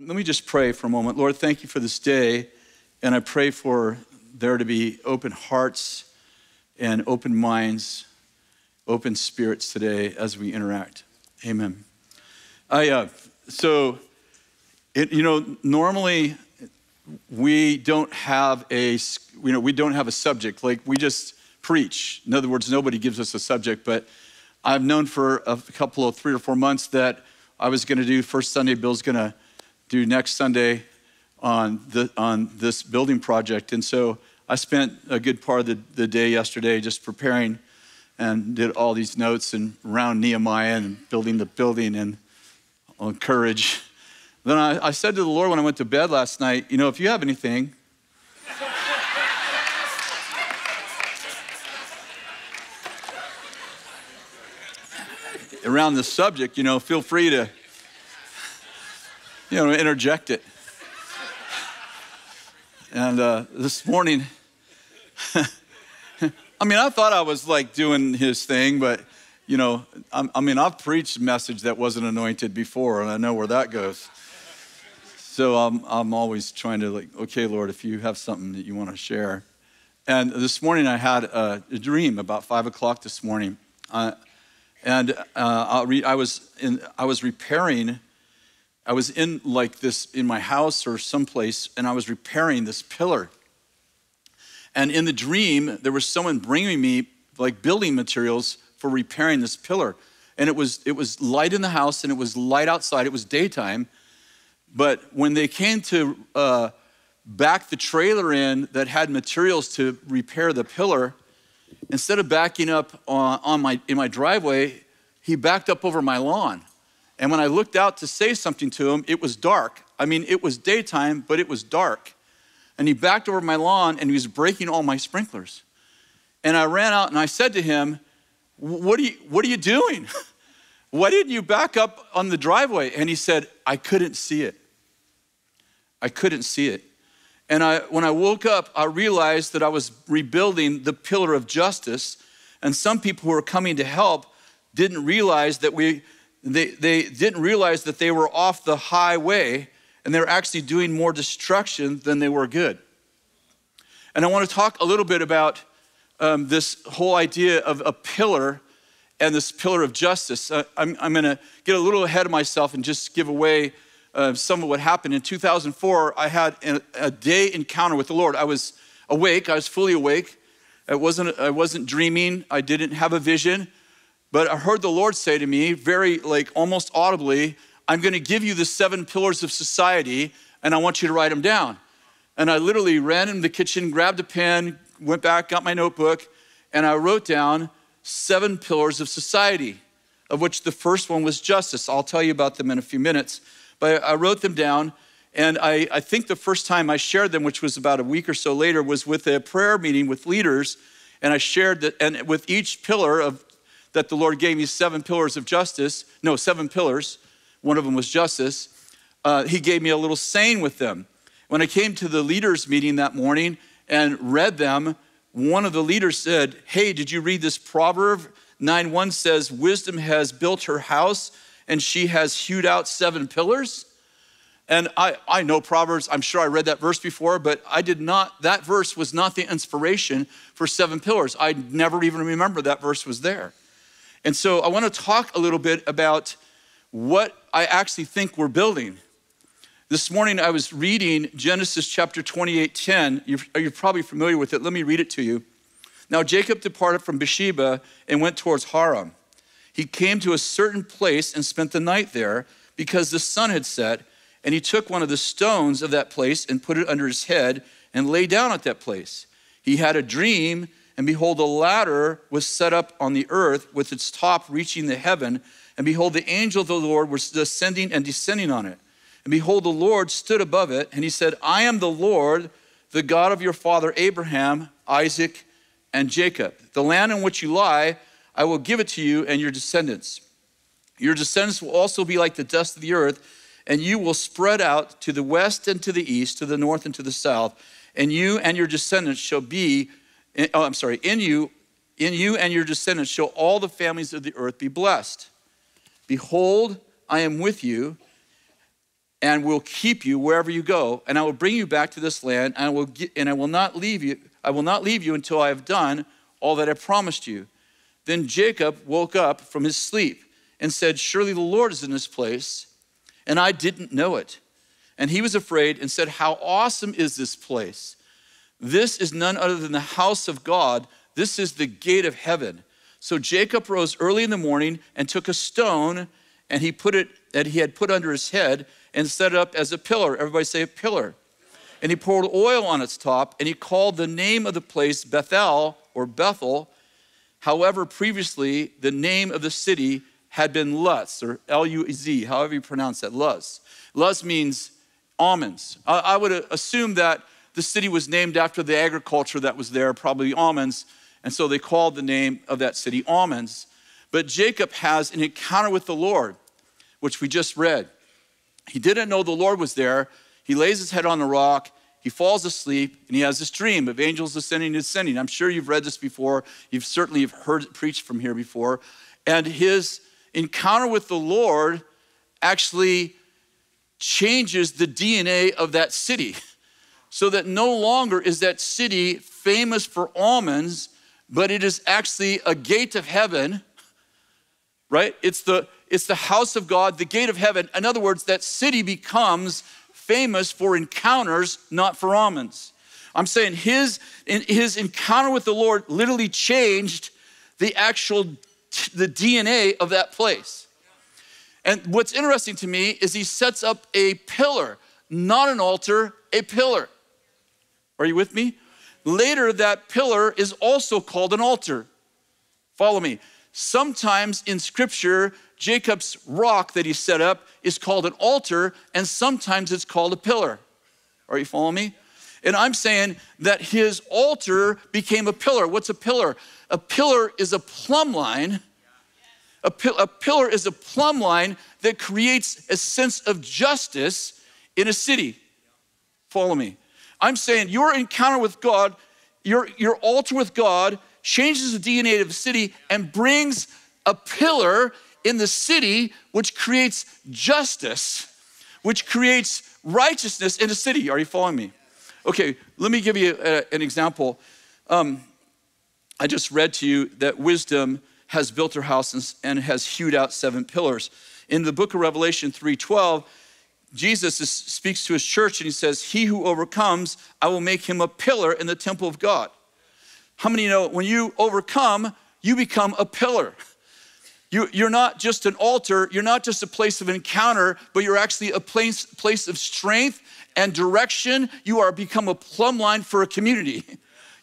Let me just pray for a moment. Lord, thank you for this day. And I pray for there to be open hearts and open minds, open spirits today as we interact. Amen. Normally we don't have a subject. Like, we just preach. In other words, nobody gives us a subject, but I've known for a couple of 3 or 4 months that I was going to do first Sunday, Bill's going to do next Sunday on this building project. And so I spent a good part of the day yesterday just preparing and did all these notes and around Nehemiah and building the building and on courage. Then I said to the Lord when I went to bed last night, if you have anything, around this subject, feel free to, interject it. And this morning, I thought I was like doing his thing, but I've preached a message that wasn't anointed before, and I know where that goes. So I'm always trying to okay, Lord, if you have something that you want to share. And this morning I had a dream about 5 o'clock this morning. I was in my house or someplace, and I was repairing this pillar. And in the dream, there was someone bringing me building materials for repairing this pillar. And it was light in the house and it was light outside. It was daytime. But when they came to back the trailer in that had materials to repair the pillar, instead of backing up in my driveway, he backed up over my lawn. And when I looked out to say something to him, it was dark. It was daytime, but it was dark. And he backed over my lawn and he was breaking all my sprinklers. And I ran out and I said to him, what are you doing? Why didn't you back up on the driveway? And he said, I couldn't see it. And when I woke up, I realized that I was rebuilding the pillar of justice. And some people who were coming to help didn't realize that they didn't realize that they were off the highway, and they were actually doing more destruction than they were good. And I want to talk a little bit about this whole idea of a pillar and this pillar of justice. I'm going to get a little ahead of myself and just give away some of what happened. In 2004, I had a day encounter with the Lord. I was awake. I was fully awake. I wasn't dreaming. I didn't have a vision. But I heard the Lord say to me very almost audibly, I'm going to give you the 7 pillars of society, and I want you to write them down. And I literally ran into the kitchen, grabbed a pen, went back, got my notebook, and I wrote down 7 pillars of society, of which the first one was justice. I'll tell you about them in a few minutes. But I wrote them down, and I think the first time I shared them, which was about a week or so later, was with a prayer meeting with leaders, and I shared that, and with each pillar of that the Lord gave me 7 pillars. One of them was justice. He gave me a little saying with them. When I came to the leaders' meeting that morning and read them, one of the leaders said, hey, did you read this proverb? 9:1 says, wisdom has built her house and she has hewed out 7 pillars. And I know Proverbs. I'm sure I read that verse before, but that verse was not the inspiration for 7 pillars. I never even remember that verse was there. And so I want to talk a little bit about what I actually think we're building. This morning I was reading Genesis chapter 28:10. You're probably familiar with it. Let me read it to you. Now Jacob departed from Beersheba and went towards Haran. He came to a certain place and spent the night there because the sun had set, and he took one of the stones of that place and put it under his head and lay down at that place. He had a dream, and behold, a ladder was set up on the earth with its top reaching the heaven. And behold, the angel of the Lord was ascending and descending on it. And behold, the Lord stood above it. And he said, I am the Lord, the God of your father Abraham, Isaac, and Jacob. The land in which you lie, I will give it to you and your descendants. Your descendants will also be like the dust of the earth. And you will spread out to the west and to the east, to the north and to the south. And you and your descendants shall be In you and your descendants shall all the families of the earth be blessed. Behold, I am with you and will keep you wherever you go. And I will bring you back to this land, and I will not leave you until I have done all that I promised you." Then Jacob woke up from his sleep and said, "Surely the Lord is in this place, and I didn't know it." And he was afraid and said, "How awesome is this place? This is none other than the house of God. This is the gate of heaven." So Jacob rose early in the morning and took a stone and he put it that he had put under his head and set it up as a pillar. Everybody say a pillar. And he poured oil on its top, and he called the name of the place Bethel, or Bethel. However, previously the name of the city had been Luz, or L-U-Z, however you pronounce that, Luz. Luz means almonds. I would assume that the city was named after the agriculture that was there, probably almonds, and so they called the name of that city almonds. But Jacob has an encounter with the Lord, which we just read. He didn't know the Lord was there. He lays his head on the rock, he falls asleep, and he has this dream of angels ascending and descending. I'm sure you've read this before. You've certainly have heard it preached from here before. And his encounter with the Lord actually changes the DNA of that city, so that no longer is that city famous for almonds, but it is actually a gate of heaven, right? It's the house of God, the gate of heaven. In other words, that city becomes famous for encounters, not for almonds. I'm saying his encounter with the Lord literally changed the DNA of that place. And what's interesting to me is he sets up a pillar, not an altar, a pillar. Are you with me? Later, that pillar is also called an altar. Follow me. Sometimes in Scripture, Jacob's rock that he set up is called an altar, and sometimes it's called a pillar. Are you following me? And I'm saying that his altar became a pillar. What's a pillar? A pillar is a plumb line. A pillar is a plumb line that creates a sense of justice in a city. Follow me. I'm saying your encounter with God, your altar with God changes the DNA of the city and brings a pillar in the city, which creates justice, which creates righteousness in the city. Are you following me? Okay, let me give you an example. I just read to you that wisdom has built her house and has hewed out 7 pillars. In the book of Revelation 3:12, Jesus speaks to his church and he says, "He who overcomes, I will make him a pillar in the temple of God." How many know when you overcome, you become a pillar? You're not just an altar, you're not just a place of encounter, but you're actually a place of strength and direction. You are become a plumb line for a community.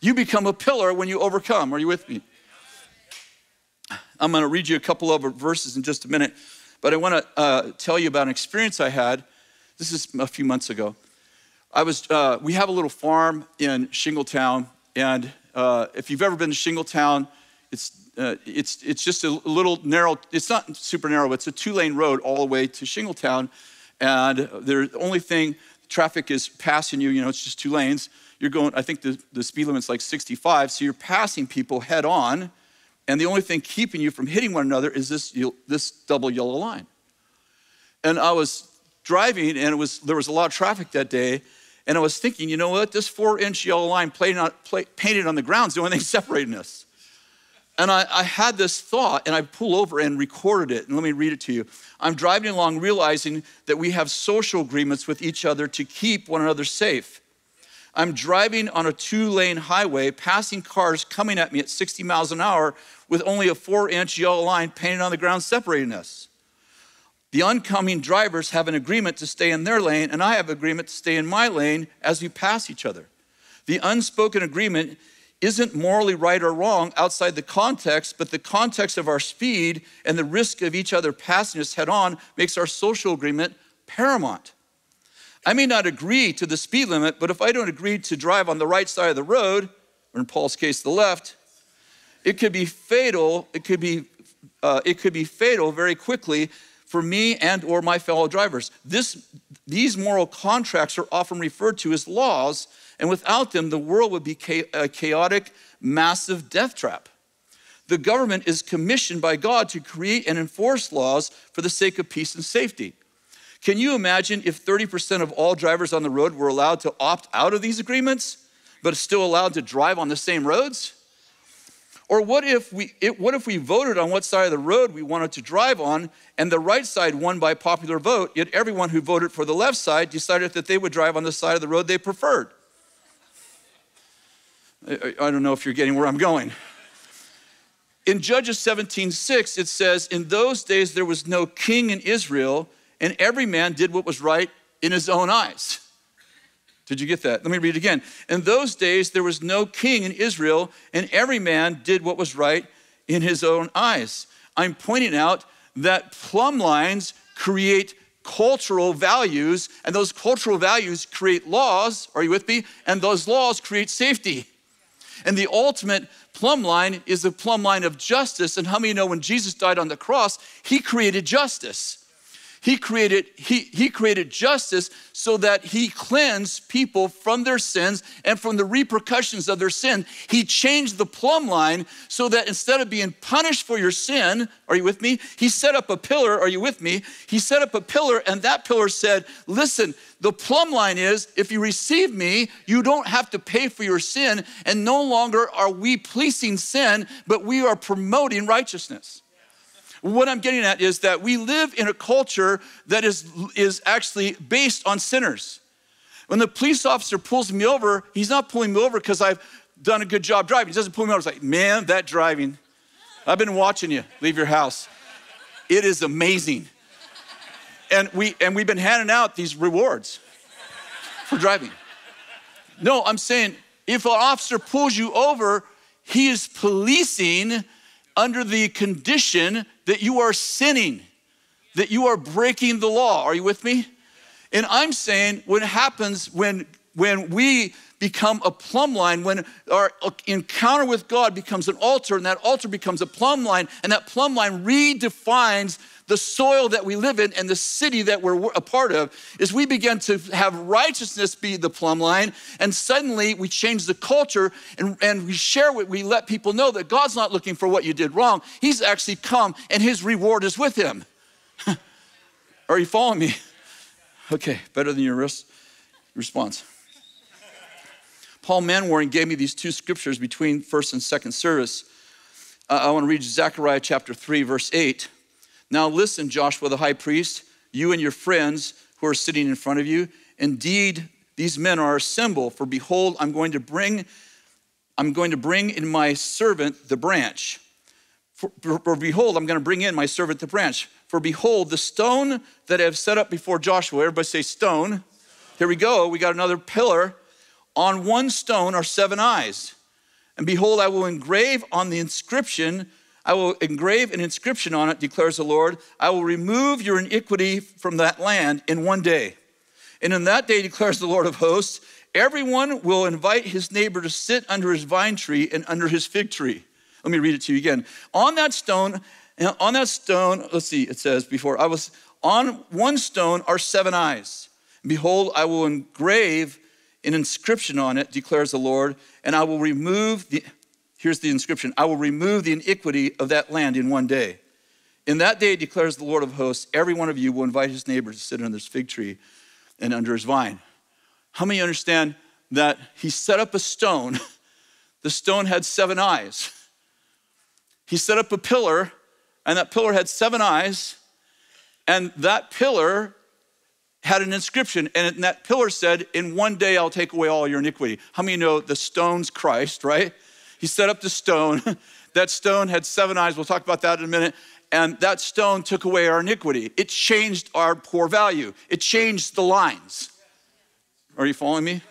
You become a pillar when you overcome. Are you with me? I'm going to read you a couple of verses in just a minute, but I want to tell you about an experience I had. This is a few months ago. We have a little farm in Shingletown, and if you've ever been to Shingletown, it's just a little narrow. It's not super narrow, but it's a 2-lane road all the way to Shingletown, and the only thing traffic is passing you. You know, it's just 2 lanes. You're going. I think the speed limit's like 65, so you're passing people head on, and the only thing keeping you from hitting one another is this double yellow line. And I was driving, and there was a lot of traffic that day. And I was thinking, you know what? This 4-inch yellow line painted on the ground is the only thing separating us. And I had this thought, and I pulled over and recorded it. And let me read it to you. I'm driving along realizing that we have social agreements with each other to keep one another safe. I'm driving on a 2-lane highway, passing cars coming at me at 60 miles an hour with only a 4-inch yellow line painted on the ground separating us. The oncoming drivers have an agreement to stay in their lane, and I have an agreement to stay in my lane as we pass each other. The unspoken agreement isn't morally right or wrong outside the context, but the context of our speed and the risk of each other passing us head on makes our social agreement paramount. I may not agree to the speed limit, but if I don't agree to drive on the right side of the road, or in Paul's case, the left, it could be fatal. It could be fatal very quickly for me and or my fellow drivers. These moral contracts are often referred to as laws, and without them, the world would be a chaotic, massive death trap. The government is commissioned by God to create and enforce laws for the sake of peace and safety. Can you imagine if 30% of all drivers on the road were allowed to opt out of these agreements, but still allowed to drive on the same roads? Or what if we voted on what side of the road we wanted to drive on, and the right side won by popular vote, yet everyone who voted for the left side decided that they would drive on the side of the road they preferred? I don't know if you're getting where I'm going. In Judges 17:6, it says, "In those days there was no king in Israel, and every man did what was right in his own eyes." Did you get that? Let me read it again. "In those days, there was no king in Israel, and every man did what was right in his own eyes." I'm pointing out that plumb lines create cultural values, and those cultural values create laws. Are you with me? And those laws create safety. And the ultimate plumb line is the plumb line of justice. And how many know when Jesus died on the cross, he created justice? He created justice so that he cleansed people from their sins and from the repercussions of their sin. He changed the plumb line so that instead of being punished for your sin, are you with me? He set up a pillar, are you with me? He set up a pillar, and that pillar said, listen, the plumb line is, if you receive me, you don't have to pay for your sin, and no longer are we policing sin, but we are promoting righteousness. What I'm getting at is that we live in a culture that is actually based on sinners. When the police officer pulls me over, he's not pulling me over because I've done a good job driving. He doesn't pull me over. He's like, man, that driving. I've been watching you leave your house. It is amazing. And we've been handing out these rewards for driving. No, I'm saying if an officer pulls you over, he is policing under the condition that you are sinning, that you are breaking the law. Are you with me? And I'm saying what happens when we become a plumb line, when our encounter with God becomes an altar, and that altar becomes a plumb line, and that plumb line redefines the soil that we live in and the city that we're a part of, is we begin to have righteousness be the plumb line, and suddenly we change the culture, and we share what we let people know that God's not looking for what you did wrong. He's actually come, and his reward is with him. Are you following me? Okay, better than your response. Paul Manwaring gave me these two scriptures between first and second service. I want to read Zechariah chapter 3, verse 8. "Now listen, Joshua the high priest, you and your friends who are sitting in front of you. Indeed, these men are a symbol, for behold, I'm going to bring in my servant the branch. For behold, the stone that I have set up before Joshua." Everybody say stone. Here we go. We got another pillar. "On one stone are 7 eyes. And behold, I will engrave an inscription on it, declares the Lord. I will remove your iniquity from that land in one day. And in that day, declares the Lord of hosts, everyone will invite his neighbor to sit under his vine tree and under his fig tree." Let me read it to you again. On one stone are 7 eyes. Behold, I will engrave an inscription on it, declares the Lord, and I will remove the... Here's the inscription. I will remove the iniquity of that land in one day. In that day, declares the Lord of hosts, every one of you will invite his neighbor to sit under his fig tree and under his vine. How many understand that he set up a stone? The stone had 7 eyes. He set up a pillar, and that pillar had 7 eyes, and that pillar had an inscription, and that pillar said, in one day I'll take away all your iniquity. How many know the stone's Christ, right? He set up the stone. That stone had 7 eyes. We'll talk about that in a minute. And that stone took away our iniquity. It changed our core value. It changed the lines. Are you following me?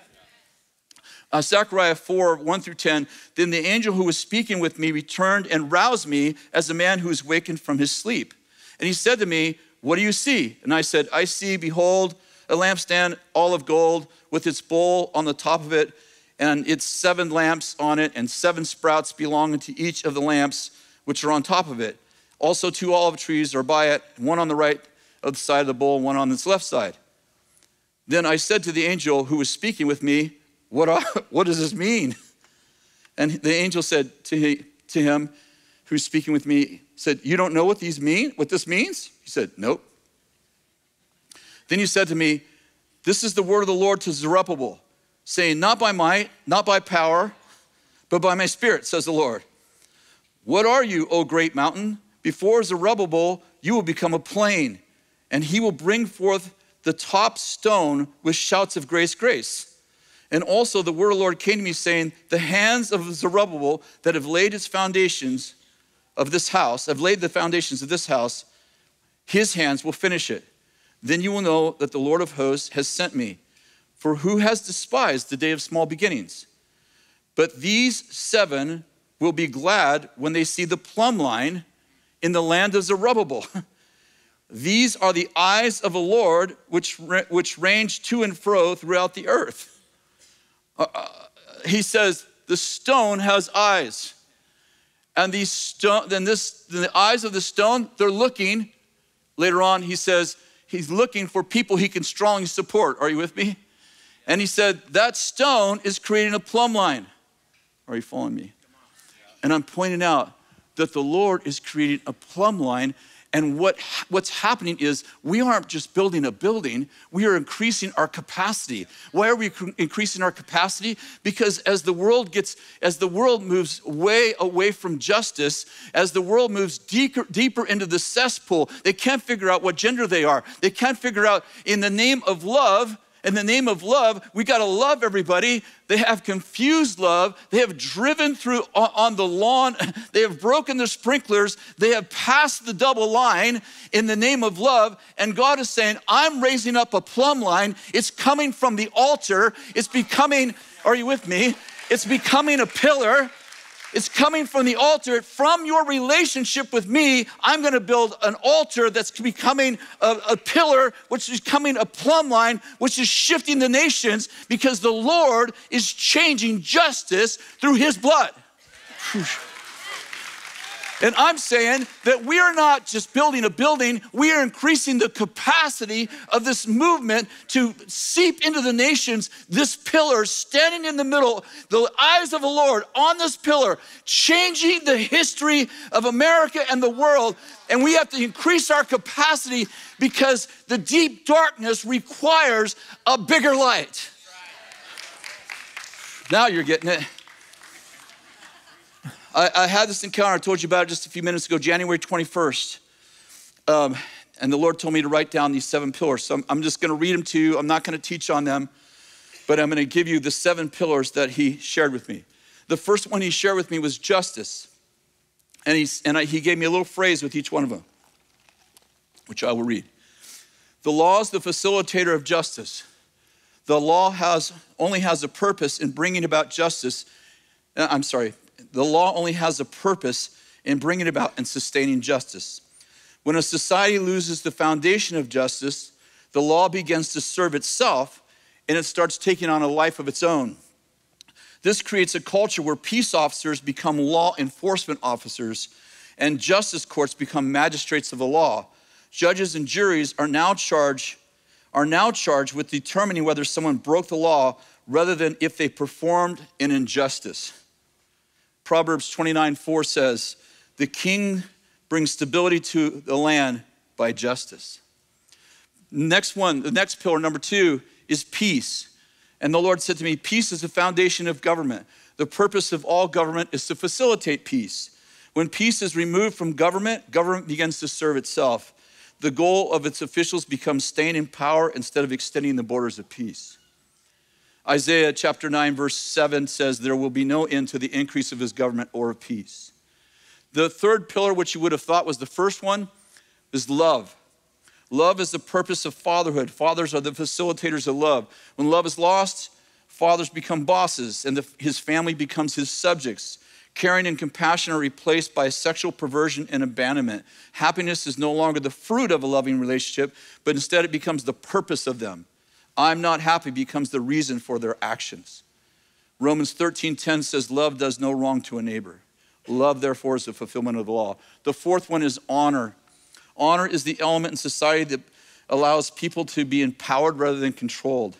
Zechariah 4, 1 through 10, "Then the angel who was speaking with me returned and roused me as a man who is wakened from his sleep. And he said to me, what do you see? And I said, I see, behold, a lampstand all of gold with its bowl on the top of it, and its 7 lamps on it, and 7 sprouts belonging to each of the lamps which are on top of it. Also 2 olive trees are by it, one on the right of the side of the bowl, one on its left side. Then I said to the angel who was speaking with me, what does this mean? And the angel said to him who's speaking with me, said, you don't know what these mean? What this means? He said, nope. Then you said to me, this is the word of the Lord to Zerubbabel, saying, not by might, not by power, but by my spirit, says the Lord. What are you, O great mountain? Before Zerubbabel, you will become a plain, and he will bring forth the top stone with shouts of grace, grace. And also the word of the Lord came to me, saying, the hands of Zerubbabel that have laid his foundations of this house, have laid the foundations of this house, his hands will finish it. Then you will know that the Lord of hosts has sent me. For who has despised the day of small beginnings? But these seven will be glad when they see the plumb line in the land of Zerubbabel. These are the eyes of the Lord, which range to and fro throughout the earth. He says, the stone has eyes. And the eyes of the stone, they're looking. Later on, he says, he's looking for people he can strongly support. Are you with me? And he said, that stone is creating a plumb line. Are you following me? And I'm pointing out that the Lord is creating a plumb line. And what's happening is we aren't just building a building, we are increasing our capacity. Why are we increasing our capacity? Because as the world moves way away from justice, as the world moves deeper into the cesspool, they can't figure out what gender they are. They can't figure out in the name of love, we gotta love everybody. They have confused love. They have driven through on the lawn. They have broken the sprinklers. They have passed the double line in the name of love. And God is saying, I'm raising up a plumb line. It's coming from the altar. It's becoming, are you with me? It's becoming a pillar. It's coming from the altar. From your relationship with me, I'm gonna build an altar that's becoming a pillar, which is becoming a plumb line, which is shifting the nations, because the Lord is changing justice through his blood. And I'm saying that we are not just building a building, we are increasing the capacity of this movement to seep into the nations, this pillar standing in the middle, the eyes of the Lord on this pillar, changing the history of America and the world. And we have to increase our capacity because the deep darkness requires a bigger light. Now you're getting it. I had this encounter, I told you about it just a few minutes ago, January 21st. And the Lord told me to write down these seven pillars. So I'm just gonna read them to you. I'm not gonna teach on them, but I'm gonna give you the seven pillars that he shared with me. The first one he shared with me was justice. And he gave me a little phrase with each one of them, which I will read. The law is the facilitator of justice. The law only has a purpose in bringing about justice. The law only has a purpose in bringing about and sustaining justice. When a society loses the foundation of justice, the law begins to serve itself and it starts taking on a life of its own. This creates a culture where peace officers become law enforcement officers and justice courts become magistrates of the law. Judges and juries are now charged with determining whether someone broke the law rather than if they performed an injustice. Proverbs 29:4 says, the king brings stability to the land by justice. The next pillar, number two, is peace. And the Lord said to me, peace is the foundation of government. The purpose of all government is to facilitate peace. When peace is removed from government, government begins to serve itself. The goal of its officials becomes staying in power instead of extending the borders of peace. Isaiah chapter 9, verse 7 says, there will be no end to the increase of his government or of peace. The third pillar, which you would have thought was the first one, is love. Love is the purpose of fatherhood. Fathers are the facilitators of love. When love is lost, fathers become bosses and his family becomes his subjects. Caring and compassion are replaced by sexual perversion and abandonment. Happiness is no longer the fruit of a loving relationship, but instead it becomes the purpose of them. I'm not happy becomes the reason for their actions. Romans 13:10 says, love does no wrong to a neighbor. Love, therefore, is the fulfillment of the law. The fourth one is honor. Honor is the element in society that allows people to be empowered rather than controlled.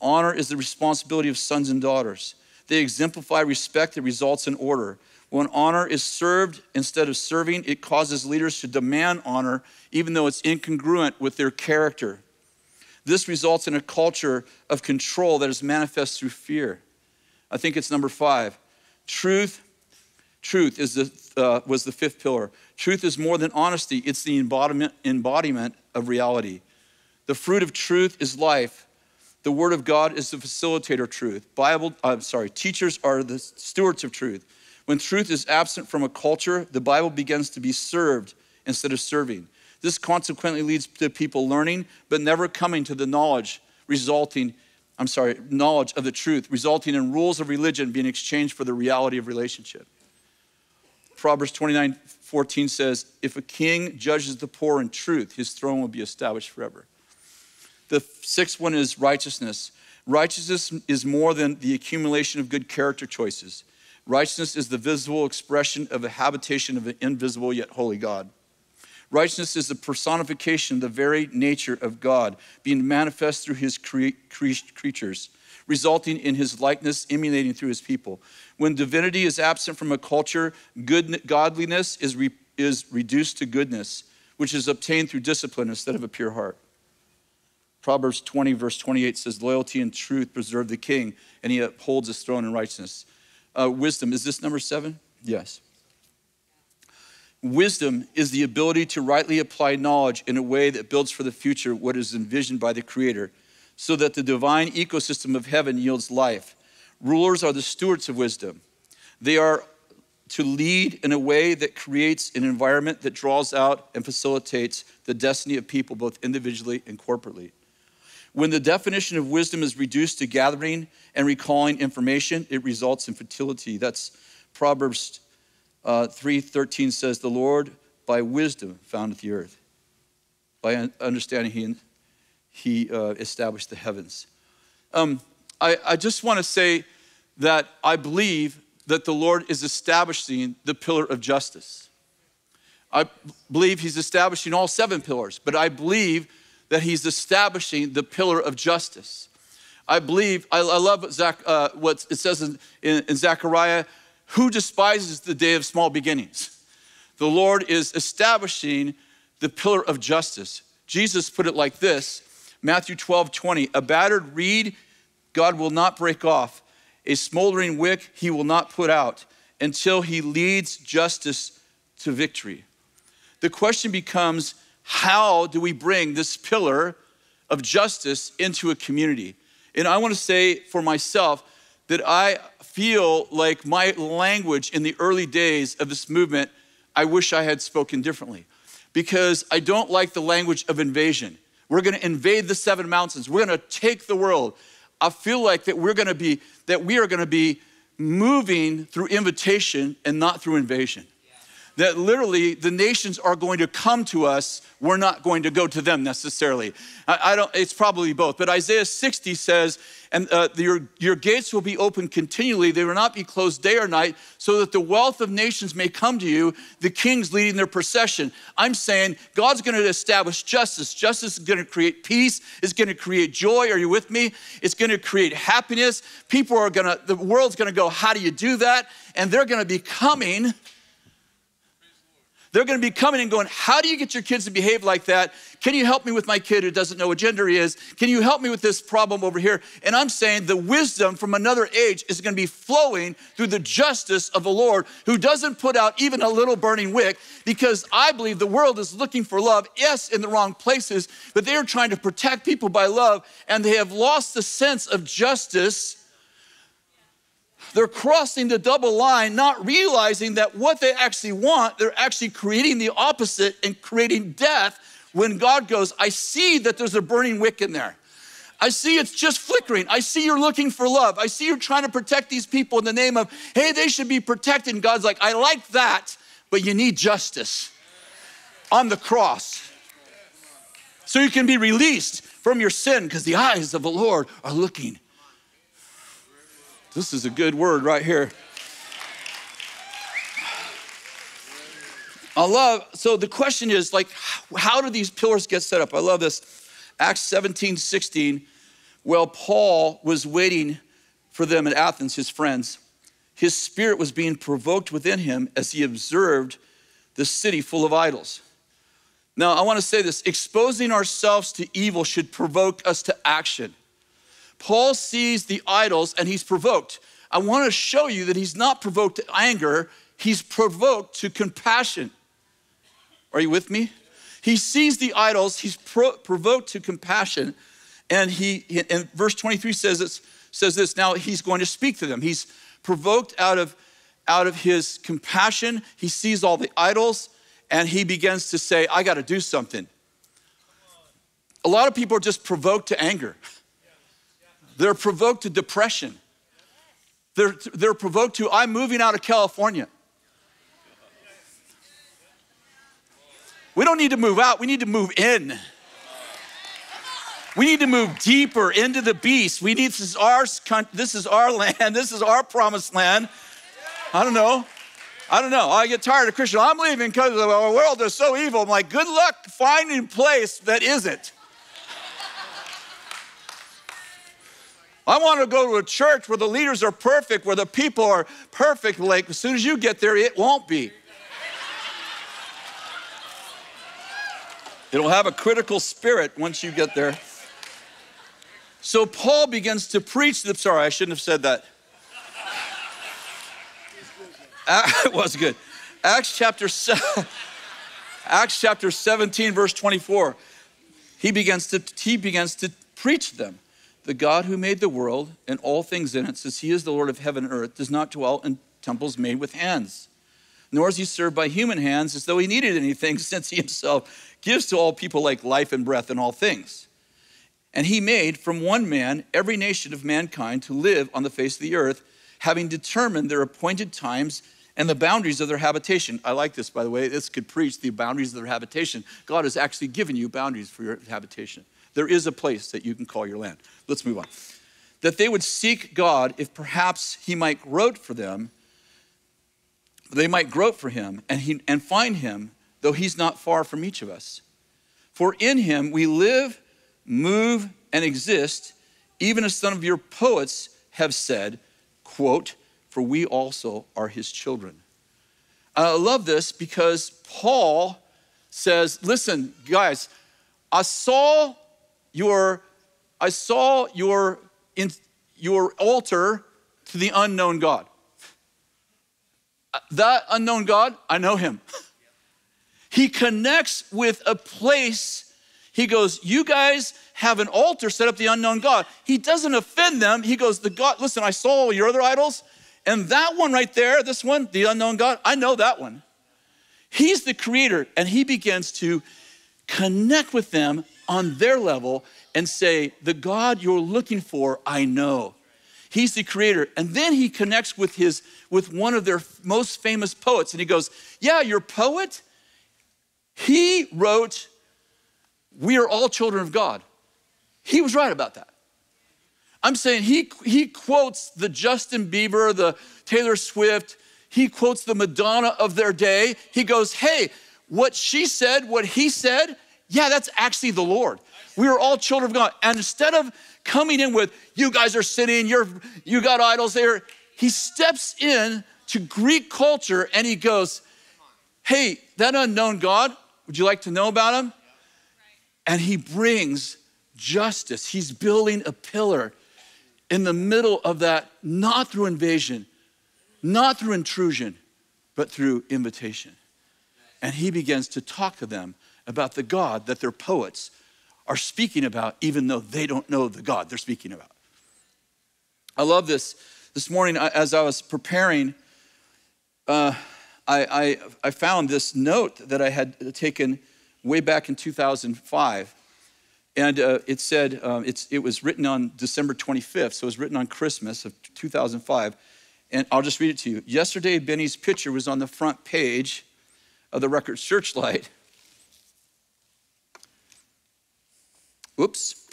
Honor is the responsibility of sons and daughters. They exemplify respect that results in order. When honor is served instead of serving, it causes leaders to demand honor, even though it's incongruent with their character. This results in a culture of control that is manifest through fear. I think it's number 5. Truth is was the fifth pillar. Truth is more than honesty. It's the embodiment of reality. The fruit of truth is life. The word of God is the facilitator of truth. Teachers are the stewards of truth. When truth is absent from a culture, the Bible begins to be served instead of serving. This consequently leads to people learning, but never coming to the knowledge of the truth, resulting in rules of religion being exchanged for the reality of relationship. Proverbs 29:14 says, if a king judges the poor in truth, his throne will be established forever. The 6th one is righteousness. Righteousness is more than the accumulation of good character choices. Righteousness is the visible expression of the habitation of an invisible yet holy God. Righteousness is the personification of the very nature of God, being manifest through his creatures, resulting in his likeness emanating through his people. When divinity is absent from a culture, godliness is reduced to goodness, which is obtained through discipline instead of a pure heart. Proverbs 20:28 says, loyalty and truth preserve the king, and he upholds his throne in righteousness. Wisdom, is this number 7? Yes. Wisdom is the ability to rightly apply knowledge in a way that builds for the future what is envisioned by the Creator, so that the divine ecosystem of heaven yields life. Rulers are the stewards of wisdom. They are to lead in a way that creates an environment that draws out and facilitates the destiny of people, both individually and corporately. When the definition of wisdom is reduced to gathering and recalling information, it results in futility. That's Proverbs 3:13 says, the Lord by wisdom foundeth the earth. By understanding he established the heavens. I just want to say that I believe that the Lord is establishing the pillar of justice. I believe he's establishing all 7 pillars, but I believe that he's establishing the pillar of justice. I believe, I love what it says in Zechariah, who despises the day of small beginnings? The Lord is establishing the pillar of justice. Jesus put it like this, Matthew 12:20, a battered reed God will not break off, a smoldering wick he will not put out until he leads justice to victory. The question becomes, how do we bring this pillar of justice into a community? And I want to say for myself that I feel like my language in the early days of this movement, I wish I had spoken differently, because I don't like the language of invasion. We're going to invade the 7 mountains. We're going to take the world. I feel like that we are going to be moving through invitation and not through invasion. Yeah. That literally the nations are going to come to us. We're not going to go to them necessarily. It's probably both. But Isaiah 60 says, and your gates will be open continually. They will not be closed day or night, so that the wealth of nations may come to you, the kings leading their procession. I'm saying God's going to establish justice. Justice is going to create peace. It's going to create joy. Are you with me? It's going to create happiness. The world's going to go, how do you do that? And they're going to be coming. They're going to be coming and going, how do you get your kids to behave like that? Can you help me with my kid who doesn't know what gender he is? Can you help me with this problem over here? And I'm saying the wisdom from another age is going to be flowing through the justice of the Lord, who doesn't put out even a little burning wick, because I believe the world is looking for love, yes, in the wrong places, but they are trying to protect people by love, and they have lost the sense of justice. They're crossing the double line, not realizing that what they actually want, they're actually creating the opposite and creating death, when God goes, I see that there's a burning wick in there. I see it's just flickering. I see you're looking for love. I see you're trying to protect these people in the name of, hey, they should be protected. And God's like, I like that, but you need justice on the cross. So you can be released from your sin, because the eyes of the Lord are looking. This is a good word right here. So the question is, like, how do these pillars get set up? I love this. Acts 17:16. Well, Paul was waiting for them at Athens, his friends. His spirit was being provoked within him as he observed the city full of idols. Now, I want to say this. Exposing ourselves to evil should provoke us to action. Paul sees the idols and he's provoked. I want to show you that he's not provoked to anger. He's provoked to compassion. Are you with me? He sees the idols. He's provoked to compassion. And he, in verse 23 says this. Now, he's going to speak to them. He's provoked out of his compassion. He sees all the idols. And he begins to say, I got to do something. A lot of people are just provoked to anger. They're provoked to depression. They're provoked to, I'm moving out of California. We don't need to move out. We need to move in. We need to move deeper into the beast. We need, this is our land. This is our promised land. I don't know. I get tired of Christians. I'm leaving because the world is so evil. I'm like, good luck finding a place that isn't. I want to go to a church where the leaders are perfect, where the people are perfect. Like, as soon as you get there, it won't be. It'll have a critical spirit once you get there. So Paul begins to preach. Sorry, I shouldn't have said that. It was good. Acts chapter 17, verse 24. He begins to preach them. The God who made the world and all things in it, since he is the Lord of heaven and earth, does not dwell in temples made with hands, nor is he served by human hands as though he needed anything, since he himself gives to all people like life and breath and all things. And he made from one man every nation of mankind to live on the face of the earth, having determined their appointed times and the boundaries of their habitation. I like this, by the way. This could preach the boundaries of their habitation. God has actually given you boundaries for your habitation. There is a place that you can call your land. Let's move on. That they would seek God if perhaps he might grope for them. They might grope for him and find him, though he's not far from each of us. For in him we live, move, and exist, even as some of your poets have said, quote, for we also are his children. I love this because Paul says, listen, guys, I saw your altar to the unknown God. That unknown God, I know him. He connects with a place. He goes, you guys have an altar set up to the unknown God. He doesn't offend them. He goes, the God, listen, I saw your other idols, and that one right there, this one, the unknown God, I know that one. He's the creator, and he begins to connect with them on their level and say, the God you're looking for, I know. He's the creator. And then he connects with one of their most famous poets, and he goes, yeah, your poet, he wrote, we are all children of God. He was right about that. I'm saying he quotes the Justin Bieber, the Taylor Swift. He quotes the Madonna of their day. He goes, hey, what she said, what he said, yeah, that's actually the Lord. We are all children of God. And instead of coming in with, you guys are sinning, you got idols there, he steps in to Greek culture and he goes, hey, that unknown God, would you like to know about him? And he brings justice. He's building a pillar in the middle of that, not through invasion, not through intrusion, but through invitation. And he begins to talk to them about the God that their poets are speaking about, even though they don't know the God they're speaking about. I love this. This morning, as I was preparing, I found this note that I had taken way back in 2005. And it said, it was written on December 25th, so it was written on Christmas of 2005. And I'll just read it to you. Yesterday, Benny's picture was on the front page of the Record Searchlight. Oops,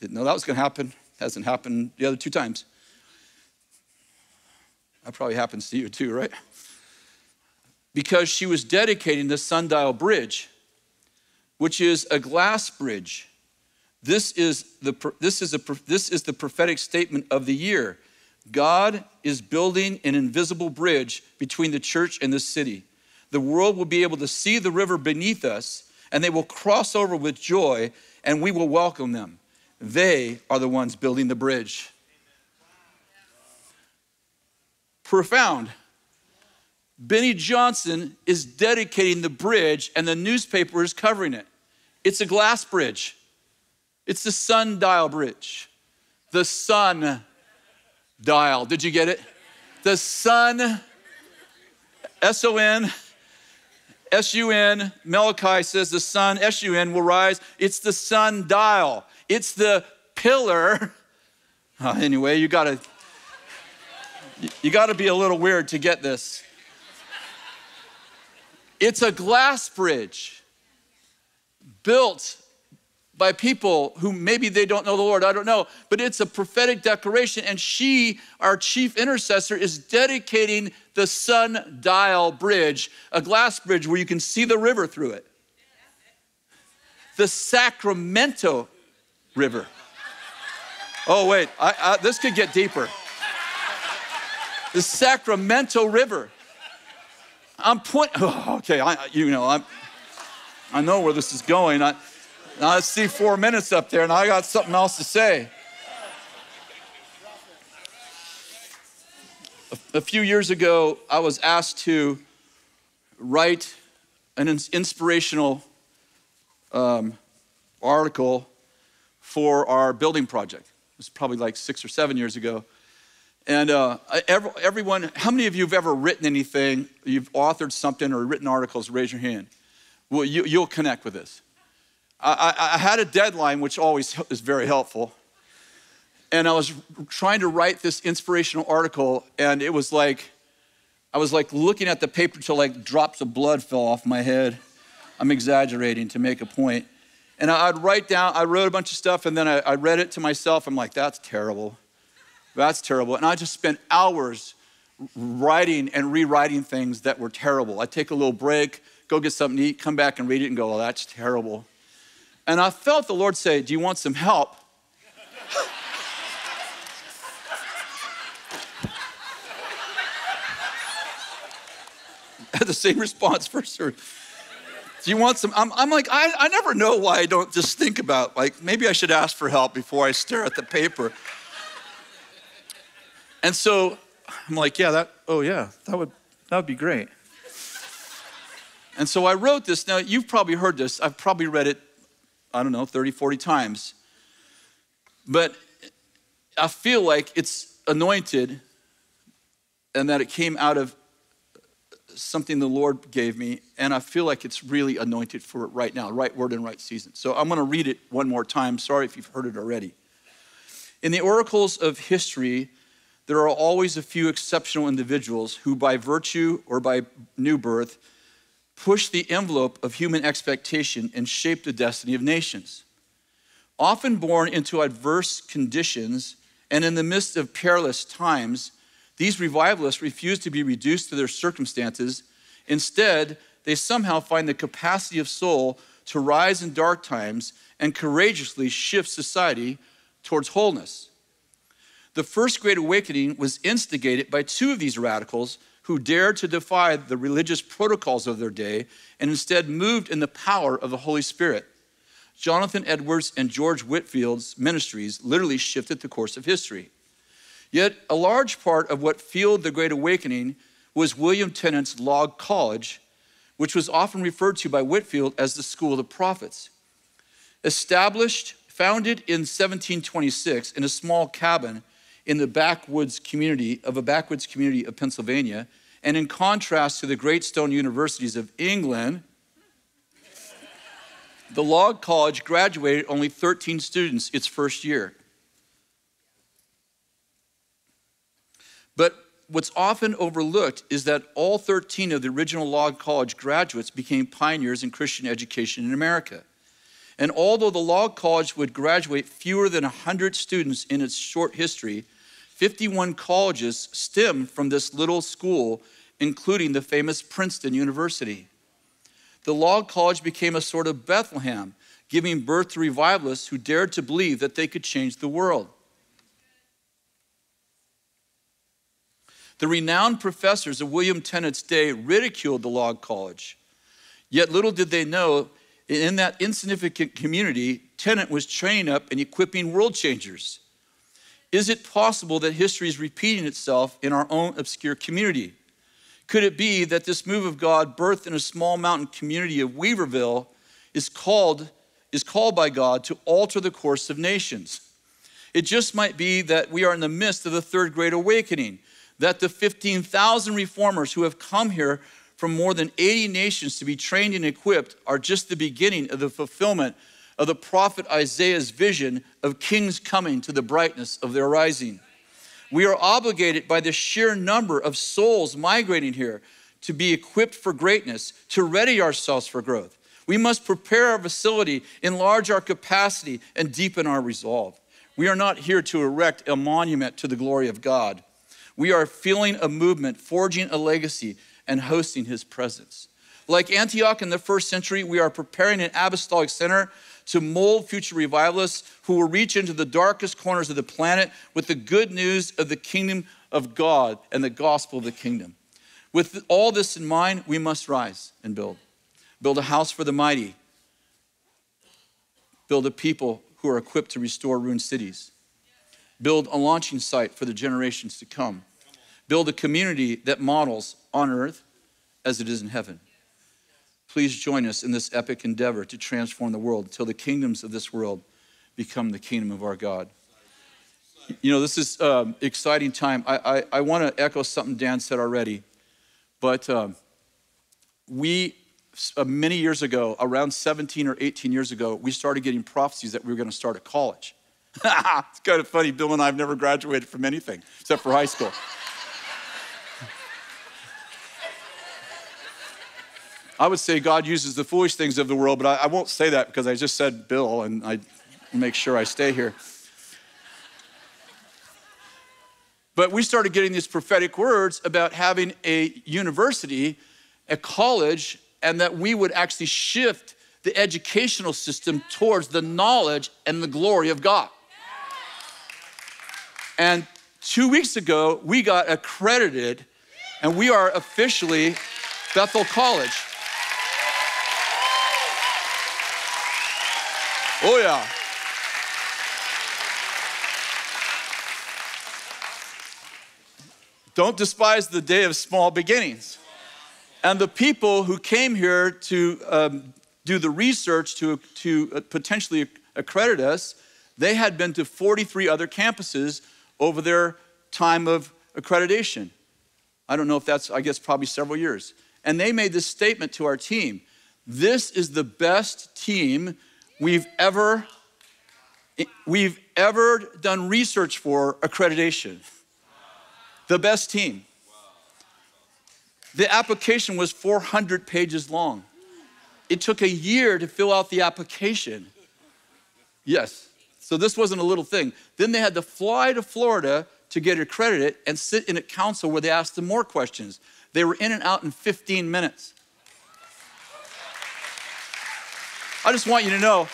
didn't know that was gonna happen. Hasn't happened the other two times. That probably happens to you too, right? Because she was dedicating the Sundial Bridge, which is a glass bridge. This is the prophetic statement of the year. God is building an invisible bridge between the church and the city. The world will be able to see the river beneath us and they will cross over with joy, and we will welcome them. They are the ones building the bridge. Profound. Benny Johnson is dedicating the bridge, and the newspaper is covering it. It's a glass bridge. It's the Sundial Bridge. The Sundial. Did you get it? The Sun, S-O-N, S-U-N, Malachi says the sun, S-U-N, will rise. It's the sundial. It's the pillar. Anyway, you gotta be a little weird to get this. It's a glass bridge built by people who maybe they don't know the Lord, I don't know, but it's a prophetic declaration, and she, our chief intercessor, is dedicating the Sundial Bridge, a glass bridge where you can see the river through it. The Sacramento River. Oh, wait, this could get deeper. The Sacramento River. I know where this is going. Now I see 4 minutes up there, and I got something else to say. A few years ago, I was asked to write an inspirational article for our building project. It was probably like 6 or 7 years ago. And everyone, how many of you have ever written anything? You've authored something or written articles, raise your hand. Well, you'll connect with this. I had a deadline, which always is very helpful. And I was trying to write this inspirational article, and it was like, I was like looking at the paper till like drops of blood fell off my head. I'm exaggerating to make a point. And I wrote a bunch of stuff, and then I read it to myself. I'm like, that's terrible. That's terrible. And I just spent hours writing and rewriting things that were terrible. I take a little break, go get something to eat, come back and read it and go, oh, that's terrible. And I felt the Lord say, do you want some help? I had the same response first. Do you want some? I'm like, I never know why I don't just think about, like, maybe I should ask for help before I stare at the paper. And so I'm like, yeah, that would be great. And so I wrote this. Now, you've probably heard this. I've probably read it, I don't know, 30, 40 times. But I feel like it's anointed and that it came out of something the Lord gave me. And I feel like it's really anointed for it right now, right word and right season. So I'm going to read it one more time. Sorry if you've heard it already. In the oracles of history, there are always a few exceptional individuals who by virtue or by new birth push the envelope of human expectation and shape the destiny of nations. Often born into adverse conditions and in the midst of perilous times, these revivalists refuse to be reduced to their circumstances. Instead, they somehow find the capacity of soul to rise in dark times and courageously shift society towards wholeness. The First Great Awakening was instigated by two of these radicals who dared to defy the religious protocols of their day and instead moved in the power of the Holy Spirit. Jonathan Edwards and George Whitfield's ministries literally shifted the course of history. Yet a large part of what fueled the Great Awakening was William Tennant's Log College, which was often referred to by Whitfield as the School of the Prophets. Founded in 1726 in a small cabin in the backwoods community of Pennsylvania, and in contrast to the great stone universities of England, the Log College graduated only 13 students its first year. But what's often overlooked is that all 13 of the original Log College graduates became pioneers in Christian education in America. And although the Log College would graduate fewer than 100 students in its short history, 51 colleges stem from this little school, including the famous Princeton University. The Log College became a sort of Bethlehem, giving birth to revivalists who dared to believe that they could change the world. The renowned professors of William Tennant's day ridiculed the Log College, yet little did they know In that insignificant community, Tennant was training up and equipping world changers. Is it possible that history is repeating itself in our own obscure community? Could it be that this move of God birthed in a small mountain community of Weaverville is called by God to alter the course of nations? It just might be that we are in the midst of the Third Great Awakening, that the 15,000 reformers who have come here from more than 80 nations to be trained and equipped are just the beginning of the fulfillment of the prophet Isaiah's vision of kings coming to the brightness of their rising. We are obligated by the sheer number of souls migrating here to be equipped for greatness, to ready ourselves for growth. We must prepare our facility, enlarge our capacity, and deepen our resolve. We are not here to erect a monument to the glory of God. We are feeling a movement, forging a legacy, and hosting his presence. Like Antioch in the first century, we are preparing an apostolic center to mold future revivalists who will reach into the darkest corners of the planet with the good news of the kingdom of God and the gospel of the kingdom. With all this in mind, we must rise and build. Build a house for the mighty. Build a people who are equipped to restore ruined cities. Build a launching site for the generations to come. Build a community that models on earth as it is in heaven. Please join us in this epic endeavor to transform the world until the kingdoms of this world become the kingdom of our God. You know, this is exciting time. I want to echo something Dan said already, but many years ago, around 17 or 18 years ago, we started getting prophecies that we were going to start a college. It's kind of funny. Bill and I have never graduated from anything except for high school. I would say God uses the foolish things of the world, but I won't say that because I just said Bill, and I make sure I stay here. But we started getting these prophetic words about having a university, a college, and that we would actually shift the educational system towards the knowledge and the glory of God. And 2 weeks ago, we got accredited, and we are officially Bethel College. Oh, yeah. Don't despise the day of small beginnings. And the people who came here to do the research to potentially accredit us, they had been to 43 other campuses over their time of accreditation. I don't know if that's, I guess, probably several years. And they made this statement to our team. This is the best team we've ever done research for accreditation. The best team. The application was 400 pages long. It took a year to fill out the application. Yes, so this wasn't a little thing. Then they had to fly to Florida to get accredited and sit in a council where they asked them more questions. They were in and out in 15 minutes. I just want you to know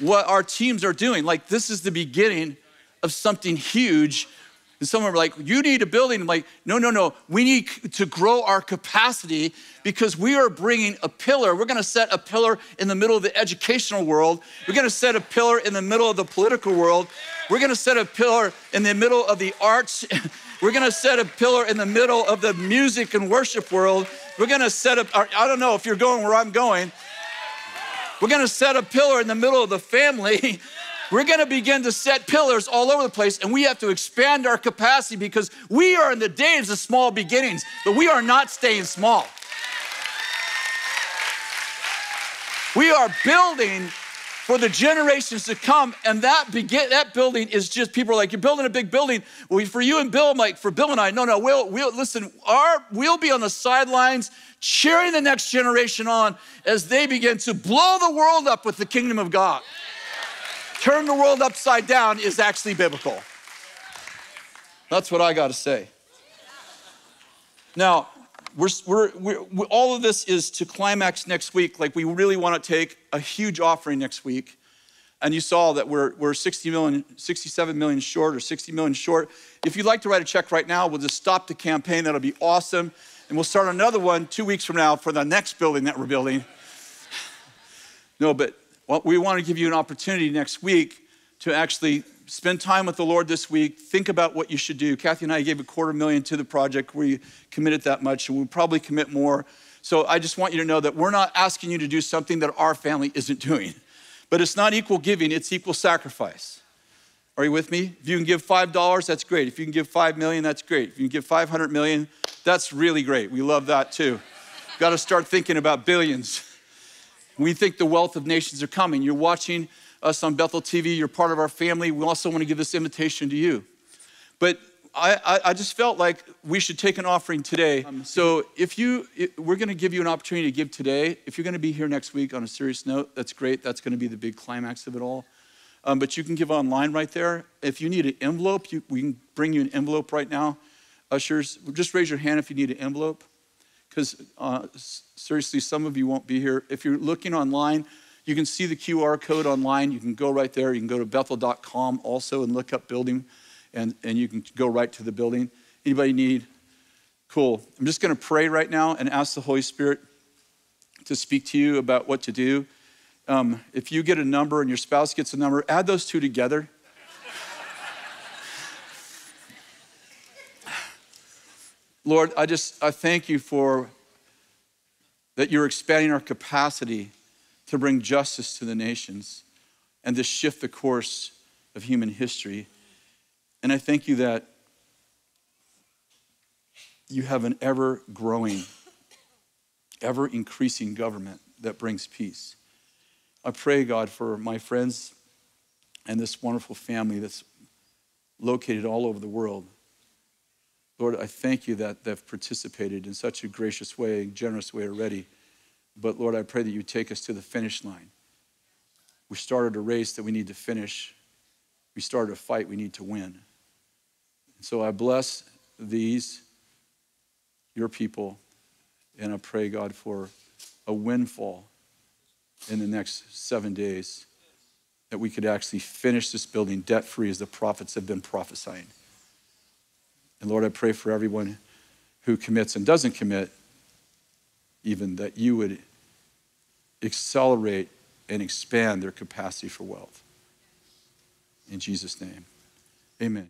what our teams are doing. Like, this is the beginning of something huge. And some are like, you need a building. I'm like, no. We need to grow our capacity because we are bringing a pillar. We're going to set a pillar in the middle of the educational world. We're going to set a pillar in the middle of the political world. We're going to set a pillar in the middle of the arts. We're going to set a pillar in the middle of the music and worship world. We're going to set up, I don't know if you're going where I'm going. We're going to set a pillar in the middle of the family. We're going to begin to set pillars all over the place, and we have to expand our capacity because we are in the days of small beginnings, but we are not staying small. We are building for the generations to come, and that building is just, people are like, you're building a big building. Well, for you and Bill, I'm like, for Bill and I, no, we'll be on the sidelines cheering the next generation on as they begin to blow the world up with the kingdom of God. Turn the world upside down is actually biblical. That's what I got to say. Now, all of this is to climax next week. Like, we really want to take a huge offering next week. And you saw that we're 67 million short or 60 million short. If you'd like to write a check right now, we'll just stop the campaign. That'll be awesome. And we'll start another one 2 weeks from now for the next building that we're building. No, but we want to give you an opportunity next week to actually spend time with the Lord this week. Think about what you should do. Kathy and I gave $250,000 to the project. We committed that much, and we'll probably commit more. So I just want you to know that we're not asking you to do something that our family isn't doing. But it's not equal giving, it's equal sacrifice. Are you with me? If you can give $5, that's great. If you can give $5 million, that's great. If you can give $500 million, that's really great. We love that too. Got to start thinking about billions. We think the wealth of nations are coming. You're watching us on Bethel TV. You're part of our family. We also want to give this invitation to you. But I just felt like we should take an offering today. So we're going to give you an opportunity to give today. If you're going to be here next week on a serious note, that's great. That's going to be the big climax of it all. But you can give online right there. If you need an envelope, we can bring you an envelope right now. Ushers, just raise your hand if you need an envelope, because seriously, some of you won't be here. If you're looking online, you can see the QR code online. You can go right there. You can go to Bethel.com also and look up building. And you can go right to the building. Anybody need? Cool. I'm just going to pray right now and ask the Holy Spirit to speak to you about what to do. If you get a number and your spouse gets a number, add those two together. Lord, I thank you for that you're expanding our capacity to bring justice to the nations and to shift the course of human history. And I thank you that you have an ever-growing, ever-increasing government that brings peace. I pray, God, for my friends and this wonderful family that's located all over the world. Lord, I thank you that they've participated in such a gracious way, generous way already. But Lord, I pray that you take us to the finish line. We started a race that we need to finish. We started a fight we need to win. So I bless these, your people, and I pray, God, for a windfall in the next 7 days, that we could actually finish this building debt-free as the prophets have been prophesying. And Lord, I pray for everyone who commits and doesn't commit, even that you would accelerate and expand their capacity for wealth. In Jesus' name, amen.